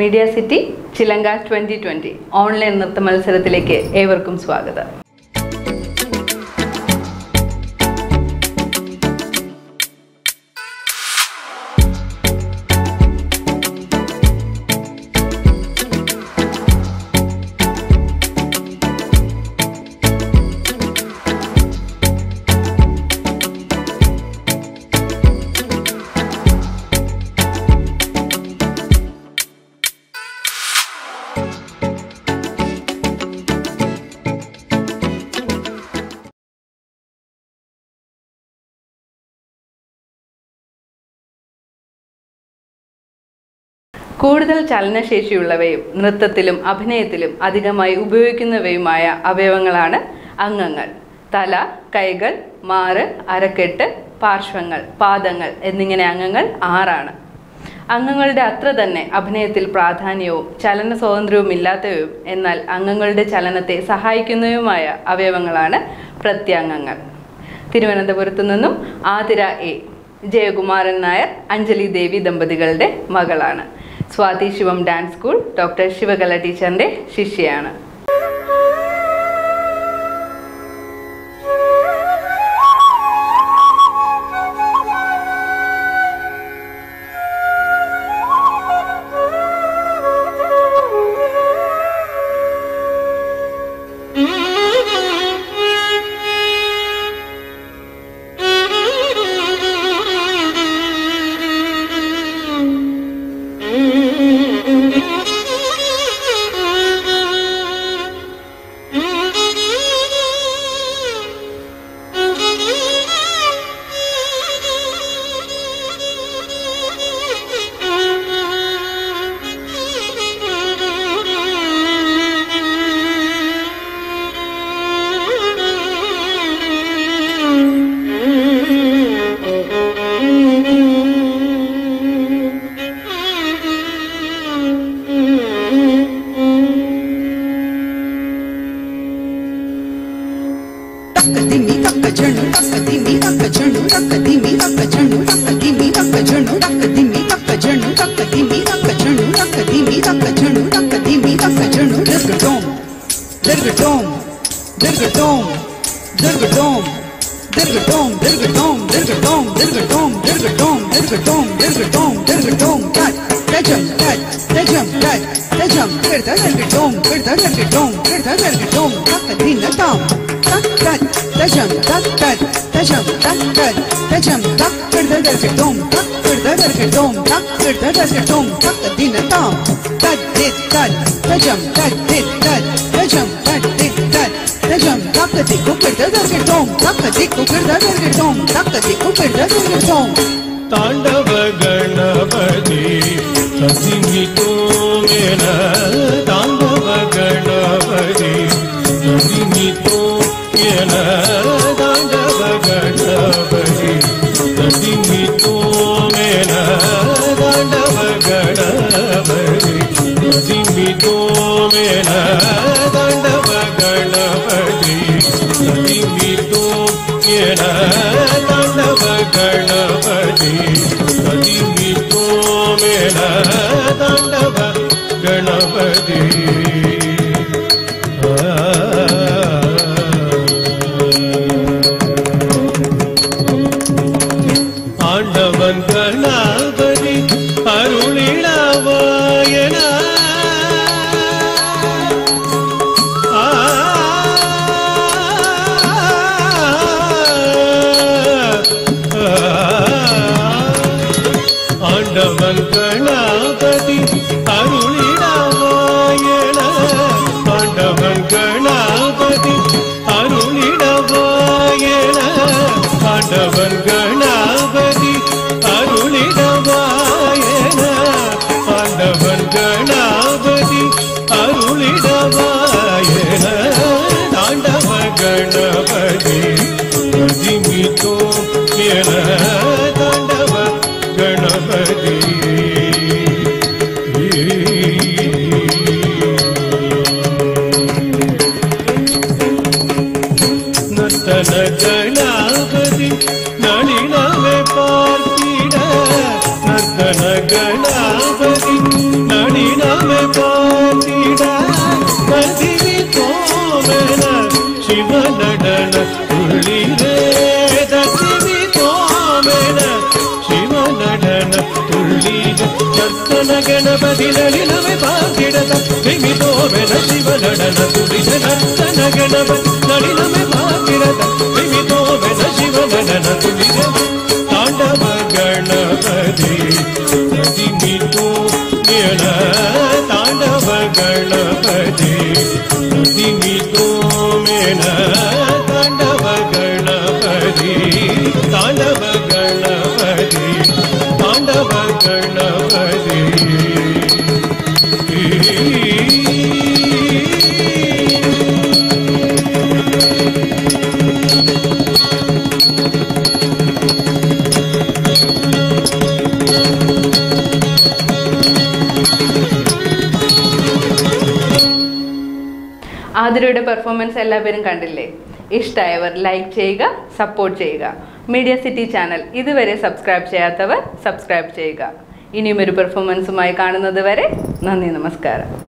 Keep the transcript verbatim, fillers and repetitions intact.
Media City, Chilanga twenty twenty. Online Nathamal Saratileke, Everkum Swagada. Kudal Chalana Sheshulaway, Natatilum, Abhinatilum, Adigamai, Ubukinaway Maya, Avevangalana, Angangal, Tala, Kaigal, Mara, Arakete, Parshwangal, Padangal, ending in Angangal, Arana. Angangal de Atradane, Abhinatil Prathanio, Chalana Sondru Milatu, Enal, Angangal de Chalanate, Sahaikinu Maya, Avevangalana, Pratyangangal. Tiruvananthapurathanum, Athira A. Jayakumaran Nair, Anjali Devi Dambadigalde, Magalana. Swati Shivam Dance School, Doctor Shivagala Teacher ande Shishiyana. Ganapati ಗಣನ Ganapati ನಡಿಲವೆ ಪಾತಿಡದ ಕಿವಿ ತೋರಣ ಶಿವನಡನ ತುರಿದನ ತನ ಗಣಪತಿ ನಡಿಲವೆ ಪಾತಿಡದ ಕಿವಿ ತೋರಣ ಶಿವನಡನ ತುರಿದನ ತಾಂಡವ ಗಣಪತಿ ಪ್ರತಿಮಿತು ಮೇಳ ತಾಂಡವ ಗಣಪತಿ ಪ್ರತಿಮಿತು ಮೇಳ ತಾಂಡವ ಗಣಪತಿ ತಾಂಡವ ಗಣಪತಿ ತಾಂಡವ Ganapati ആതിരയുടെ performance എല്ലാവരും കണ്ടില്ലേ? ഇഷ്ടമായവർ like ചെയ്യുക, support ചെയ്യുക. മീഡിയ സിറ്റി ചാനൽ ഇതുവരെ സബ്സ്ക്രൈബ് ചെയ്യാത്തവർ സബ്സ്ക്രൈബ് ചെയ്യുക. ഇനിയും ഒരു പെർഫോമൻസുമായി കാണുന്നത് വരെ നന്ദി, നമസ്കാരം.